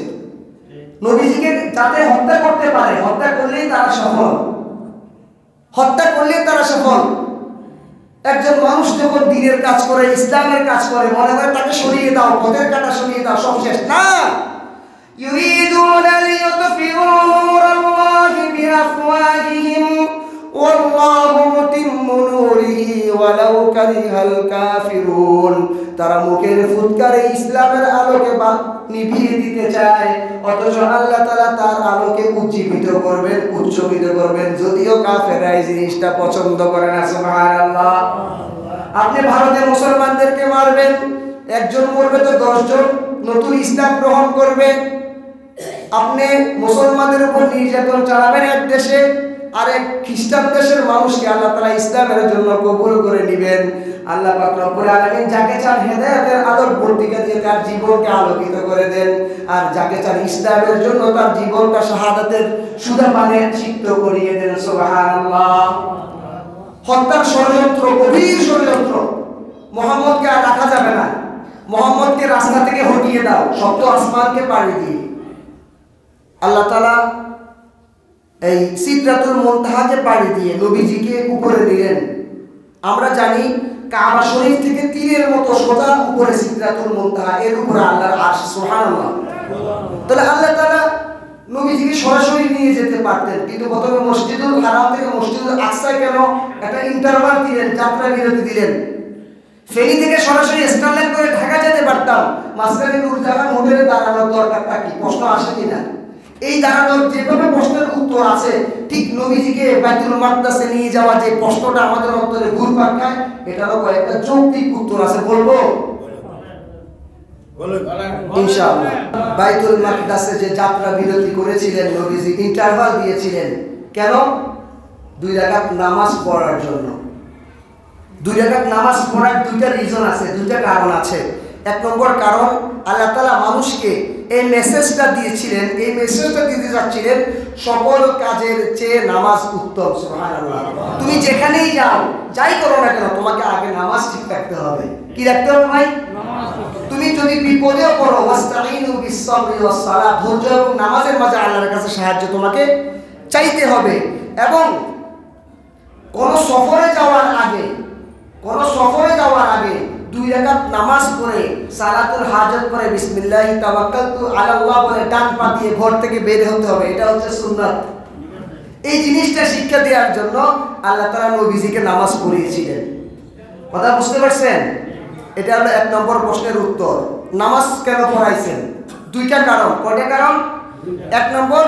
নবীজিকে যাতে হত্যা করতে পারে, হত্যা করলেই তারা সফল, হত্যা করলেই তারা সফল। একজন মানুষ যখন দ্বীনের কাজ করে, ইসলামের কাজ করে, মনে করে তাকে সরিয়ে দাও, পথের কাটা সরিয়ে দাও, সব শেষ। না, ইউরিদুনা লিইউতফিউ নূরাল্লাহি বিআফওয়াহিহিম ওয়াল্লাহু মুতিম্মু নূরিহি ওয়ালাউ কারিহাল কাফিরুন। তারা মুখের ফুৎকারে ইসলামের আলোকে বা নিভিয়ে দিতে চায়, অথচ আল্লাহ তাআলা তার আলোকে উজ্জীবিত করবেন, উজ্জীবিত করবেন, যদিও কাফেররা এই জিনিসটা পছন্দ করে না। সুবহানাল্লাহ। আপনি ভারতের মুসলমানদেরকে মারবেন, একজন মরবে তো দশজন নতুন ইসলাম গ্রহণ করবে। আপনি মুসলমানদের উপর নির্যাতন চালাবেন এক দেশে, আর এক খ্রিস্টান দেশের মানুষকে আল্লাহ তাআলা ইসলামের জন্য কবুল করে নেবেন। আল্লাহ পাক রব্বুল আলামিন যাকে চান হেদায়েতের আলোর বর্তিকা দিয়ে তার জীবনকে আলোকিত করে দেন, আর যাকে চান ইসলামের জন্য তার জীবনটা শাহাদাতের সুধা পানে সিক্ত করিয়ে দেন। সুবহানাল্লাহ। হত্যার ষড়যন্ত্র, গভীর ষড়যন্ত্র। মোহাম্মদকে আর রাখা যাবে না, মোহাম্মদকে রাস্তা থেকে হটিয়ে দাও, সপ্ত আসমানকে পাড়ি দিয়ে। আল্লাহ তাআলা এই সিদরাতুল মুনতাহাতে পাড়ি দিয়ে নবীজিকে উপরে দিলেন। আমরা জানি কাবা শরীফ থেকে তীরের মতো সোজা উপরে সিদরাতুল মুনতাহা, এর উপরে আল্লাহর আরশ। সুবহানাল্লাহ। তাহলে আল্লাহ তাআলা নবীজিকে সরাসরি নিয়ে যেতে পারতেন, কিন্তু প্রথমে মসজিদুল হারাম থেকে মসজিদুল আকসা কেন একটা ইন্টারভাল দিলেন, যাত্রা বিরতি দিলেন। ফেরি থেকে সরাসরি স্টারলাইন করে ঢাকা যেতে পারতাম, মাঝখানে নূরজাহান হোটেলে দাঁড়ানোর দরকারটা কি? প্রশ্ন আসে কিনা? এই দাঁড়ানোর যেভাবে প্রশ্নের উত্তর আছে, ঠিক নবীজিকে বাইতুল মাকদাসে নিয়ে যাওয়া যে প্রশ্নটা আমাদের অন্তরে ঘুরপাক খায়, এটারও কয়েকটা যৌক্তিক উত্তর আছে, বলবো ইনশাআল্লাহ। বাইতুল মাকদাসে যে যাত্রা বিরতি করেছিলেন নবীজি, ইন্টারভাল দিয়েছিলেন কেন? দুই রাকাত নামাজ পড়ার জন্য। দুই রাকাত নামাজ পড়ার দুইটা রিজন আছে, দুইটা কারণ আছে। एक नम्बर कारण आल्लाह ताला मानुष के ये मेसेजटा दिएछिलेन ये मेसेजटा दिते जाच्छिलेन सकल काजेर चेये नामाज उत्तम। सुबहानाल्लाह तुमि जेखानेई जाओ जाई करो ना केन तुम्हाके आगे नामाज ठीक राखते होबे। कि राखते होबे भाई? नामाज। तुमि जदि बिपदेओ पड़ो वास्ताईनु बिस्सब्रि वास्सालाह धैर्य एबं नामाजेर माझे आल्लाहर काछे साहाय्य तुम्हाके चाइते होबे। एबं कोनो सफरे जाओयार आगे कोनो सफरे जाओयार आगे दुई रकात नामाज पढ़े सालातुल हाजत पढ़े बिस्मिल्लाहि तावक्कालतु आला अल्लाह बोले डान पा दिए घर থেকে বের হতে হবে। এটা হচ্ছে সুন্নাত। এই জিনিসটা শিক্ষা দেওয়ার জন্য আল্লাহ তাআলা নবীজিকে নামাজ পড়িয়েছিলেন। কথা বুঝতে পারছেন? এটা হলো এক নম্বর প্রশ্নের উত্তর। নামাজ কেন পড়াইছেন? দুইটা কারণ। কয়টা কারণ? এক নম্বর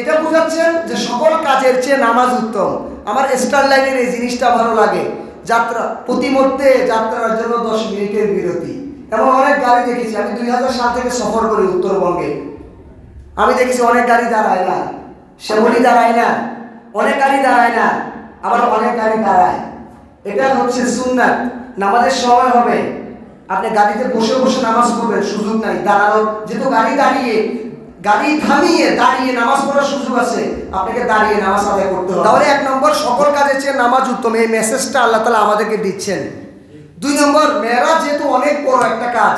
এটা বুঝাচ্ছেন যে সকল কাজের চেয়ে নামাজ উত্তম। আমার স্টার লাইনের এই জিনিসটা ভালো লাগে। যাত্রা প্রতি মুহূর্তে যাত্রার জন্য দশ মিনিটের বিরতি। এবং অনেক গাড়ি দেখেছি আমি দুই হাজার সাল থেকে সফর করি উত্তরবঙ্গে। আমি দেখেছি অনেক গাড়ি দাঁড়ায় না, শ্যামলি দাঁড়ায় না, অনেক গাড়ি দাঁড়ায় না, আবার অনেক গাড়ি দাঁড়ায়। এটা হচ্ছে সুন্নাত। নামাজের সময় হবে আপনি গাড়িতে বসে বসে নামাজ পড়বেন, সুযোগ নাই দাঁড়ানোর। যেহেতু গাড়ি দাঁড়িয়ে গাড়ি থামিয়ে দাঁড়িয়ে নামাজ পড়ার সুযোগ আছে, আপনাকে দাঁড়িয়ে নামাজ আদায় করতে হবে। তাহলে এক নম্বর সকল কাজের চেয়ে নামাজ উত্তম, এই মেসেজটা আল্লাহ তাআলা আমাদেরকে দিচ্ছেন। দুই নম্বর মেরাজ যেহেতু অনেক বড় একটা কাজ,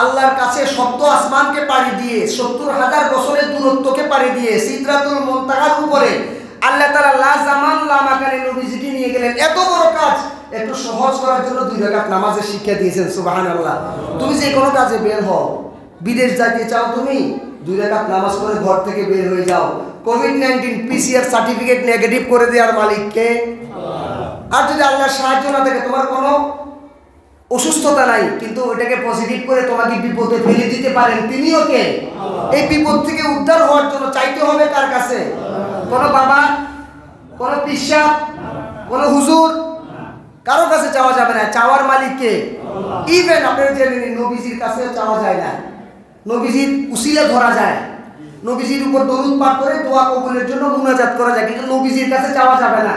আল্লাহর কাছে সপ্ত আসমানকে পাড়ি দিয়ে সত্তর হাজার বছরের দূরত্বকে পাড়ি দিয়ে সিদরাতুল মুনতাহার উপরে আল্লাহ তাআলা লা জামান লা মাকানে নবীজিকে নিয়ে গেলেন। এত বড় কাজ একটু সহজ করার জন্য দুই রাকাত নামাজের শিক্ষা দিয়েছেন। সুবহানাল্লাহ। তুমি যে কোনো কাজে বের হও, বিদেশ যাইতে চাও, তুমি দুই রাকাত নামাজ পড়ে ঘর থেকে বের হয়ে যাও। Covid nineteen PCR certificate negative করে দেওয়ার মালিককে। আর যদি আল্লাহর সাহায্য না থাকে, তোমার কোনো অসুস্থতা নাই, কিন্তু ওইটাকে পজিটিভ করে তোমাকে বিপদে ফেলে দিতে পারেন তিনিও কে। এই বিপদ থেকে উদ্ধার হওয়ার জন্য চাইতে হবে কার কাছে? কোনো বাবা, কোনো পিসা, কোনো হুজুর, কারো কাছে চাওয়া যাবে না। চাওয়ার মালিককে। ইভেন আপনারা জানেন নবীজির কাছে চাওয়া যায় না, নবীজির উসিলা ধরা যায়, নবীজির উপর দরুদ পাঠ করে দোয়া কবুলের জন্য মুনাজাত করা যায়, কিন্তু নবীজির কাছে চাওয়া যাবে না।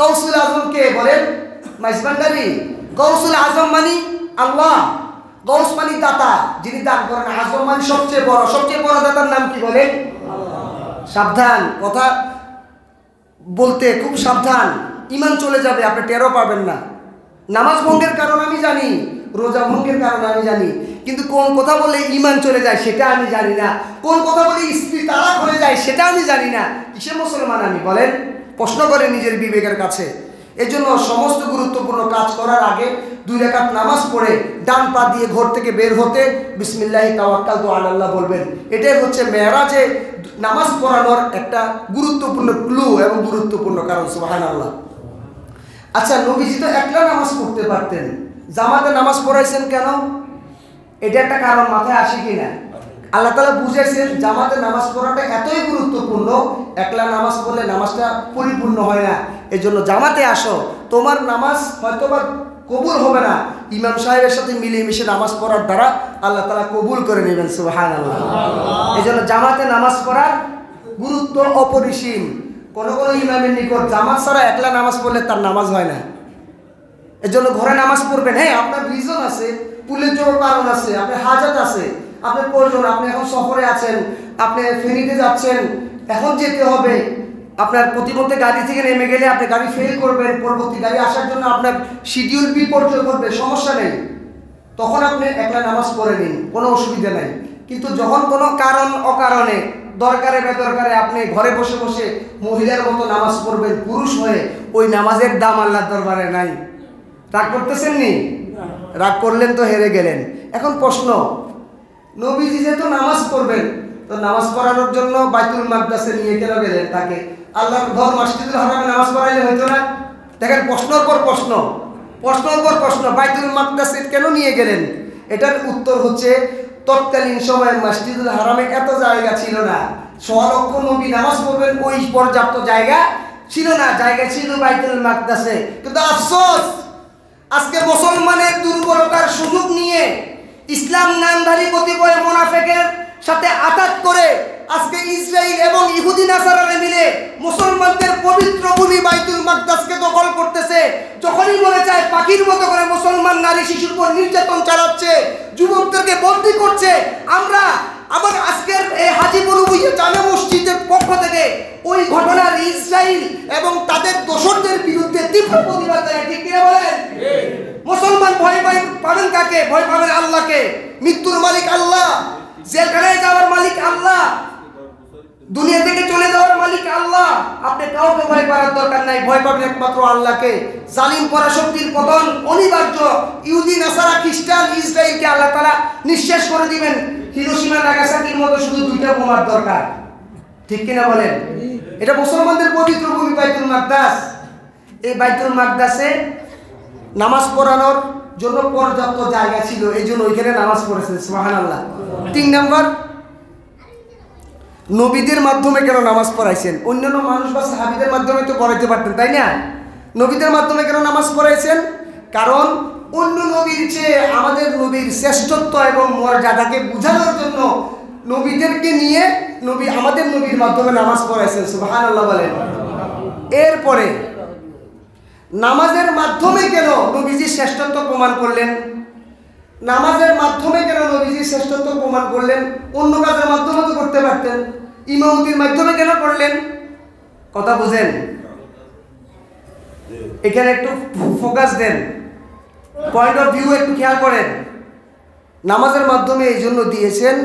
গাউসুল আজম কে বলেন মাইজবানদারি? গাউসুল আজম মানে আল্লাহ। গাউস মানে দাতা, যিনি দান করেন। আজম মানে সবচেয়ে বড়, সবচেয়ে বড় দাতার নাম কি বলেন? সাবধান, কথা বলতে খুব সাবধান, ইমান চলে যাবে, আপনি টেরও পাবেন না। নামাজ ভঙ্গের কারণ আমি জানি, রোজা ভঙ্গের কারণ আমি জানি, কিন্তু কোন কথা বলে ইমান চলে যায় সেটা আমি জানি না, কোন কথা বলে স্ত্রী তালাক হয়ে যায় সেটা আমি জানি না। কিসে মুসলমান আমি বলেন? প্রশ্ন করে নিজের বিবেকের কাছে। এজন্য সমস্ত গুরুত্বপূর্ণ কাজ করার আগে দুই রাকাত নামাজ পড়ে ডান পা দিয়ে ঘর থেকে বের হতে বিসমিল্লাহি তাওয়াক্কালতু আলাল্লাহ বলবেন। এটাই হচ্ছে মেরাজে নামাজ পড়ানোর একটা গুরুত্বপূর্ণ ক্লু এবং গুরুত্বপূর্ণ কারণ। সুবহানাল্লাহ। আচ্ছা, নবীজি তো একলা নামাজ পড়তে পারতেন, জামাতে নামাজ পড়াইছেন কেন? এটা একটা কারণ মাথায় আসে কিনা? আল্লাহ তাআলা বুঝাইছেন জামাতে নামাজ পড়াটা এতই গুরুত্বপূর্ণ, একলা নামাজ পড়লে নামাজটা পরিপূর্ণ হয় না। এজন্য জামাতে আসো, তোমার নামাজ হয়তোবা কবুল হবে না, ইমাম সাহেবের সাথে মিলেমিশে নামাজ পড়ার দ্বারা আল্লাহ তাআলা কবুল করে নেবেন। সুবহানাল্লাহ। এজন্য জামাতে নামাজ পড়ার গুরুত্ব অপরিসীম। কোনো কোনো ইমামের নিকট জামাত ছাড়া একলা নামাজ পড়লে তার নামাজ হয় না। এর জন্য ঘরে নামাজ পড়বেন। হ্যাঁ, আপনার রিজন আছে, উল্লেখযোগ্য কারণ আছে, আপনার হাজাত আছে, আপনার প্রয়োজন, আপনি এখন সফরে আছেন, আপনি ফেরিতে যাচ্ছেন, এখন যেতে হবে, আপনার প্রতিমধ্যে গাড়ি থেকে নেমে গেলে আপনি গাড়ি ফেল করবেন, পরবর্তী গাড়ি আসার জন্য আপনার শিডিউল বিপর্যয় করবে, সমস্যা নেই, তখন আপনি একলা নামাজ পড়ে নিন, কোনো অসুবিধা নেই। কিন্তু যখন কোনো কারণ অকারণে দরকারে বেদরকারে আপনি ঘরে বসে বসে মহিলার মতো নামাজ পড়বেন পুরুষ হয়ে, ওই নামাজের দাম আল্লাহর দরবারে নাই। রাগ করতেছেন নি? রাগ করলেন তো হেরে গেলেন। এখন প্রশ্ন, নবীজি যেহেতু নামাজ পড়বেন, তো নামাজ পড়ানোর জন্য বাইতুল মাকদাসে নিয়ে কেন গেলেন তাকে? আল্লাহর ঘর মসজিদুল হারামে নামাজ পড়াইলে হইতো না? দেখেন প্রশ্নের পর প্রশ্ন, প্রশ্নের পর প্রশ্ন। বাইতুল মাকদাসে কেন নিয়ে গেলেন? এটার উত্তর হচ্ছে তৎকালীন সময়ে মসজিদুল হারামে এত জায়গা ছিল না, সোয়া লক্ষ নবী নামাজ পড়বেন ওই পর্যাপ্ত জায়গা ছিল না। জায়গা ছিল বাইতুল মাকদাসে, কিন্তু আফসোস আজকে মুসলমানের দুর্বলতার সুযোগ নিয়ে ইসলাম নামধারী কতিপয় মোনাফেকের সাথে আঘাত করে আজকে ইসরায়েল এবং ইহুদি নাসারারা মিলে মুসলমানদের পবিত্র ভূমি বাইতুল মাকদাসকে দখল করতেছে। যখনই মনে চায় পাখির মতো করে মুসলমান নারী শিশুর উপর নির্যাতন চালাচ্ছে, যুবকদেরকে বন্দী করছে। আমরা আবার আজকের এই হাজীপুর উইয়া জামে মসজিদের পক্ষ থেকে ওই ঘটনার ইসরাইল এবং তাদের দোষরদের বিরুদ্ধে তীব্র প্রতিবাদ জানাই। ঠিক কিনা বলেন? ঠিক। মুসলমান ভয় পাবেন কাকে? ভয় পাবেন আল্লাহকে। মৃত্যুর মালিক আল্লাহ, জেলখানে যাওয়ার মালিক আল্লাহ, দুনিয়া থেকে চলে যাওয়ার মালিক আল্লাহ। আপনি কাউকে ভয় পাওয়ার দরকার নাই, ভয় পাবেন একমাত্র আল্লাহকে। জালিম পরাশক্তির পতন অনিবার্য। ইহুদি, নাসারা, খ্রিস্টান, ইসরায়েলকে আল্লাহ তাআলা নিঃশেষ করে দিবেন। হিরোশিমা, নাগাসাকির মতো শুধু দুইটা বোমার দরকার। ঠিক কিনা বলেন? এটা মুসলমানদের পবিত্র ভূমি বাইতুল মাকদাস। এই বাইতুল মাকদাসে নামাজ পড়ানোর জন্য পর্যাপ্ত জায়গা ছিল, এই জন্য ওইখানে নামাজ পড়েছে। সুবহানাল্লাহ। তিন নম্বর, নবীদের মাধ্যমে কেন নামাজ পড়াইছেন? অন্যান্য মানুষ বা সাহাবিদের মাধ্যমে তো পড়াইতে পারতেন, তাই না? নবীদের মাধ্যমে কেন নামাজ পড়াইছেন? কারণ অন্য নবীর চেয়ে আমাদের নবীর শ্রেষ্ঠত্ব এবং মর্যাদাকে বোঝানোর জন্য নবীদেরকে নিয়ে নবী আমাদের নবীর মাধ্যমে নামাজ পড়াইছেন। সুবহানাল্লাহ বলেন। এরপরে নামাজের মাধ্যমে কেন নবীজি শ্রেষ্ঠত্ব প্রমাণ করলেন? নামাজের মাধ্যমে কেন নবীজি শ্রেষ্ঠত্ব প্রমাণ করলেন? অন্য কাজের মাধ্যমে তো করতে পারতেন। ইমামতির মাধ্যমে কেন করলেন? কথা বুঝেন? এখানে একটু ফোকাস দেন, পয়েন্ট অফ ভিউ একটু খেয়াল করেন। নামাজের মাধ্যমে এই জন্য দিয়েছেন,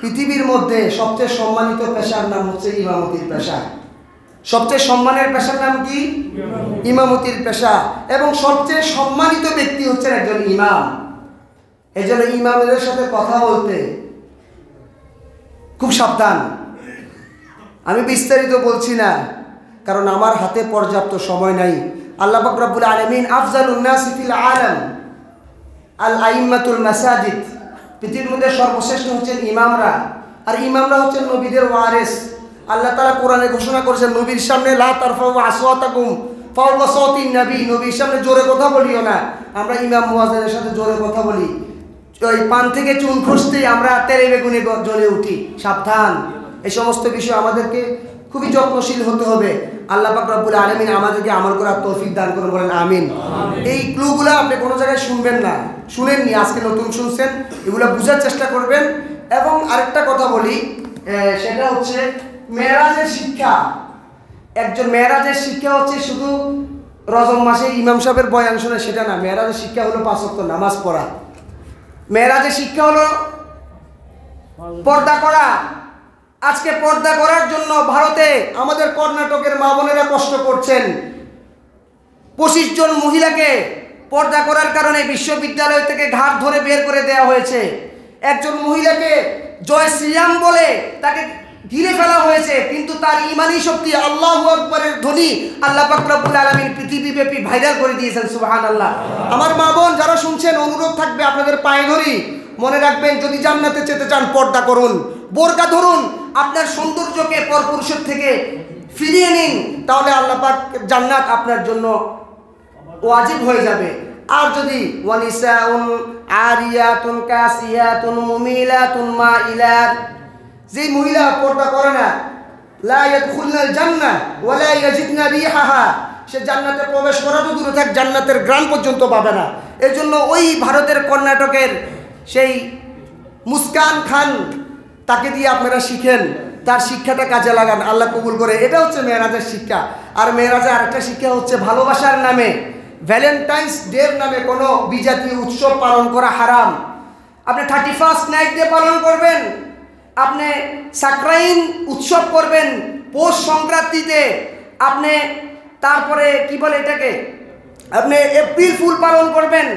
পৃথিবীর মধ্যে সবচেয়ে সম্মানিত পেশার নাম হচ্ছে ইমামতির পেশা। সবচেয়ে সম্মানের পেশার নাম কি? ইমামতির পেশা। এবং সবচেয়ে সম্মানিত ব্যক্তি হচ্ছেন একজন ইমাম। এই জন্য ইমামদের সাথে কথা বলতে খুব সাবধান। আমি বিস্তারিত বলছি না, কারণ আমার হাতে পর্যাপ্ত সময় নাই। আল্লাহ পাক রব্বুল আলামিন আফজালুন নাসি ফিল আলাম আল আইমাতুল মাসাজিদ, পৃথিবীর মধ্যে সর্বশ্রেষ্ঠ হচ্ছেন ইমামরা। আর ইমামরা হচ্ছেন নবীদের ওয়ারিস। আল্লাহ তাআলা কোরআনে ঘোষণা করেছেন নবীর সামনে, লা তারফাউ আসওয়াতাকুম ফাওকা সাওতিন নবী, নবীর সামনে জোরে কথা বলিও না। আমরা ইমাম মুয়াজ্জিনের সাথে জোরে কথা বলি, ওই পান থেকে চুন খুঁজতেই আমরা তেলে বেগুনে জ্বলে উঠি। সাবধান, এই সমস্ত বিষয় আমাদেরকে খুবই যত্নশীল হতে হবে। আল্লাহ পাক রব্বুল আলামিন আমাদেরকে আমল করার তৌফিক দান করুন, বলেন আমিন। এই ক্লুগুলো আপনি কোনো জায়গায় শুনবেন না, শুনেননি, আজকে নতুন শুনছেন, এগুলো বোঝার চেষ্টা করবেন। এবং আরেকটা কথা বলি, সেটা হচ্ছে মেরাজের শিক্ষা। একজন মেরাজের শিক্ষা হচ্ছে শুধু রজব মাসে ইমাম সাহেবের বয়ান শোনা সেটা না। মেরাজের শিক্ষা হলো পাঁচ ওয়াক্ত নামাজ পড়া। মেরাজের শিক্ষা হলো পর্দা করা। আজকে পর্দা করার জন্য ভারতে আমাদের কর্ণাটকের মা বোনেরা কষ্ট করছেন। পঁচিশ জন মহিলাকে পর্দা করার কারণে বিশ্ববিদ্যালয় থেকে ঘাট ধরে বের করে দেওয়া হয়েছে। একজন মহিলাকে জয় শ্রীরাম বলে তাকে ঘিরে ফেলা হয়েছে, কিন্তু তার ইমানি শক্তি, আল্লাহু আকবারের ধ্বনি আল্লাহ পাক রব্বুল আলামিন পৃথিবীব্যাপী ভাইরাল করে দিয়েছেন। সুবহানাল্লাহ। আমার মা বোন যারা শুনছেন, অনুরোধ থাকবে আপনাদের পায়ে ধরি, মনে রাখবেন যদি জান্নাতে যেতে চান পর্দা করুন, বোরকা ধরুন, আপনার সৌন্দর্যকে পরপুরুষের থেকে ফিরিয়ে নিন, তাহলে আল্লাহ পাক জান্নাত আপনার জন্য ওয়াজিব হয়ে যাবে। আর যদি ওয়ানিসাউন আরিয়াতুন কাসিয়াতুন মুমিলাতুন মাইলাত, যে মহিলা পর্দা করে না, লা ইয়াদখুলুল জান্নাহ ওয়া লা ইয়াজিদনা রিহাহা, সে জান্নাতে প্রবেশ করা তো দূরে থাক, জান্নাতের ঘ্রাণ পর্যন্ত পাবে না। এই জন্য ওই ভারতের কর্ণাটকের সেই মুস্কান খান, তাকে দিয়ে আপনারা শিখেন, তার শিক্ষাটা কাজে লাগান, আল্লাহ কবুল করে। এটা হচ্ছে মেয়েরাজের শিক্ষা। আর মেয়েরাজের আরেকটা শিক্ষা হচ্ছে ভালোবাসার নামে, ভ্যালেন্টাইন্স ডের নামে কোনো বিজাতীয় উৎসব পালন করা হারাম। আপনি থার্টি ফার্স্ট নাইট ডে পালন করবেন, আপনি সাকরাইন উৎসব করবেন, পৌষ সংক্রান্তিতে আপনি, তারপরে কি বলে এটাকে, আপনি এপ্রিল ফুল পালন করবেন,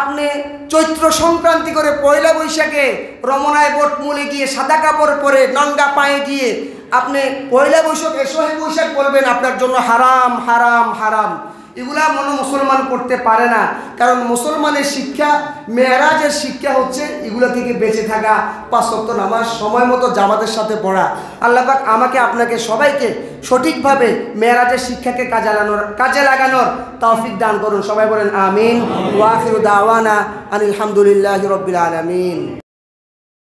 আপনি চৈত্র সংক্রান্তি করে পয়লা বৈশাখে রমনায় বটমূলে গিয়ে সাদা কাপড় পরে নঙ্গা পায়ে গিয়ে আপনি পয়লা বৈশাখ এসোহে বৈশাখ বলবেন। আপনার জন্য হারাম, হারাম, হারাম। এগুলা মনে মুসলমান করতে পারে না, কারণ মুসলমানের শিক্ষা, মেয়েরাজের শিক্ষা হচ্ছে এগুলা থেকে বেঁচে থাকা, পাঁচ ওয়াক্ত নামাজ সময় মতো জামাতের সাথে পড়া। আল্লাহ পাক আমাকে আপনাকে সবাইকে সঠিকভাবে মেয়েরাজের শিক্ষাকে কাজে লাগানোর কাজে লাগানোর তৌফিক দান করুন। সবাই বলেন আমিন। ওয়া আখিরু দাওয়ানা আলহামদুলিল্লাহি রাব্বিল আলামিন।